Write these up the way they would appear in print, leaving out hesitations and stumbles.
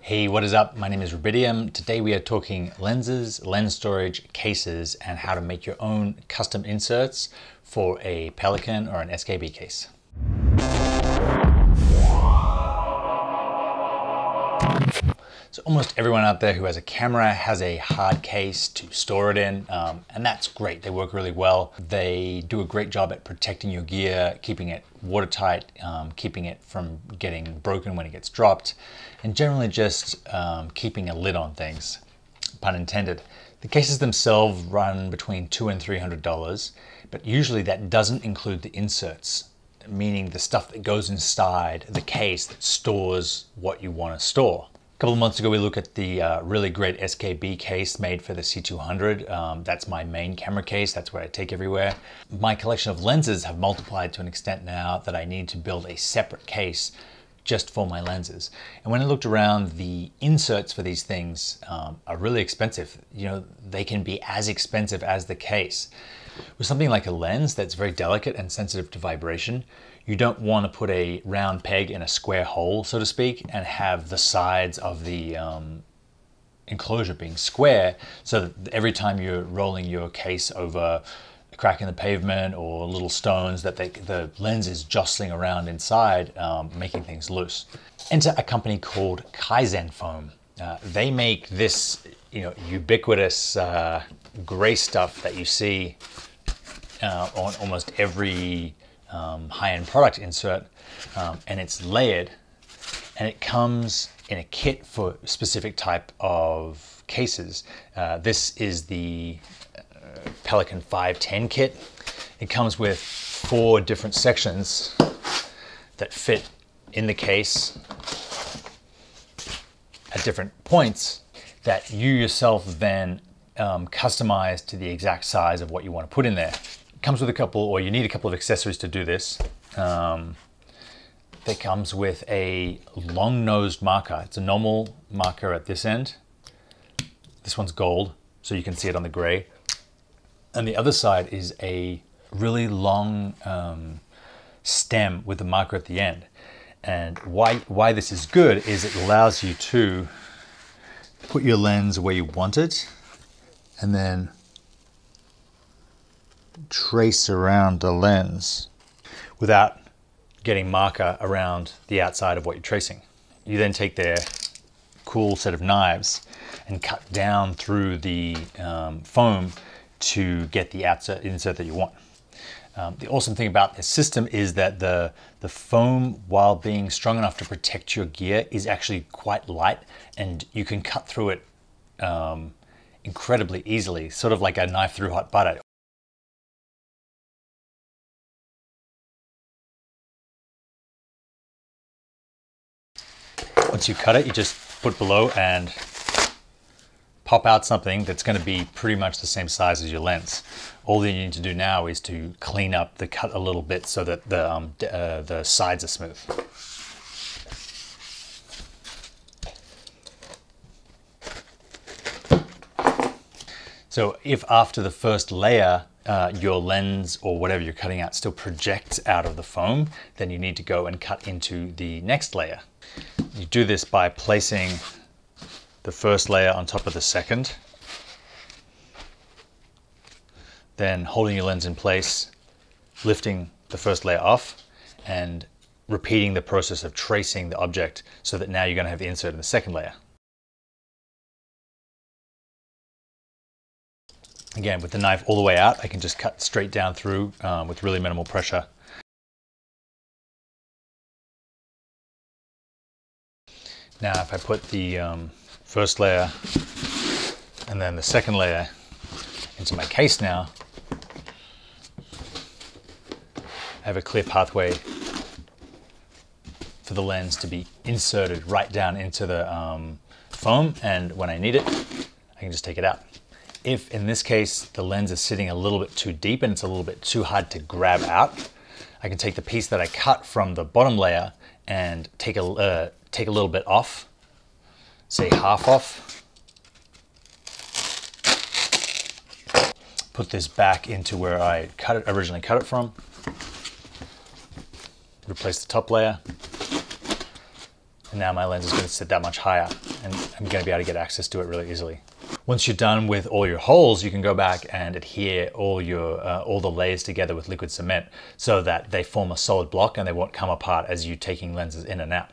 Hey, what is up? My name is Rubidium. Today we are talking lenses, lens storage, cases, and how to make your own custom inserts for a Pelican or an SKB case. So almost everyone out there who has a camera has a hard case to store it in, and that's great. They work really well. They do a great job at protecting your gear, keeping it watertight, keeping it from getting broken when it gets dropped, and generally just keeping a lid on things, pun intended. The cases themselves run between $200 and $300, but usually that doesn't include the inserts, meaning the stuff that goes inside the case that stores what you want to store. A couple of months ago, we looked at the really great SKB case made for the C200. That's my main camera case. That's what I take everywhere. My collection of lenses have multiplied to an extent now that I need to build a separate case just for my lenses. And when I looked around, the inserts for these things are really expensive. You know, they can be as expensive as the case. With something like a lens that's very delicate and sensitive to vibration, you don't want to put a round peg in a square hole, so to speak, and have the sides of the enclosure being square, so that every time you're rolling your case over a crack in the pavement or little stones, that the lens is jostling around inside, making things loose. Enter a company called Kaizen Foam. They make this, ubiquitous gray stuff that you see on almost every high-end product insert, and it's layered, and it comes in a kit for a specific type of cases. This is the Pelican 510 kit. It comes with 4 different sections that fit in the case at different points that you yourself then customize to the exact size of what you want to put in there. It comes with a couple, or you need a couple of accessories to do this. That comes with a long-nosed marker. It's a normal marker at this end. This one's gold, so you can see it on the gray. And the other side is a really long stem with a marker at the end. And why this is good is it allows you to put your lens where you want it and then trace around the lens without getting marker around the outside of what you're tracing. You then take their cool set of knives and cut down through the foam to get the insert that you want. The awesome thing about this system is that the foam, while being strong enough to protect your gear, is actually quite light, and you can cut through it incredibly easily, sort of like a knife through hot butter. Once you cut it, you just put below and pop out something that's going to be pretty much the same size as your lens. All that you need to do now is to clean up the cut a little bit so that the sides are smooth. So if after the first layer your lens or whatever you're cutting out still projects out of the foam, then you need to go and cut into the next layer. You do this by placing the first layer on top of the second, then holding your lens in place, lifting the first layer off, and repeating the process of tracing the object so that now you're going to have the insert in the second layer. Again, with the knife all the way out, I can just cut straight down through with really minimal pressure. Now if I put the first layer and then the second layer into my case, now I have a clear pathway for the lens to be inserted right down into the foam, and when I need it, I can just take it out. If in this case the lens is sitting a little bit too deep and it's a little bit too hard to grab out, I can take the piece that I cut from the bottom layer and take a little bit off, say half off, put this back into where I originally cut it from, replace the top layer, And now my lens is going to sit that much higher and I'm going to be able to get access to it really easily. Once you're done with all your holes, you can go back and adhere all the layers together with liquid cement so that they form a solid block and they won't come apart as you're taking lenses in and out.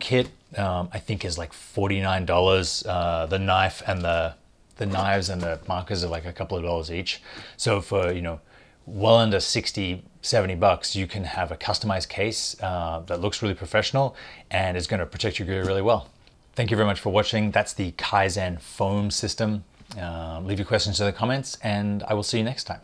Kit I think is like $49. The knife and the knives and the markers are like a couple of dollars each, so for, you know, well under 60-70 bucks you can have a customized case that looks really professional and is going to protect your gear really well. Thank you very much for watching. That's the Kaizen foam system. Leave your questions in the comments and I will see you next time.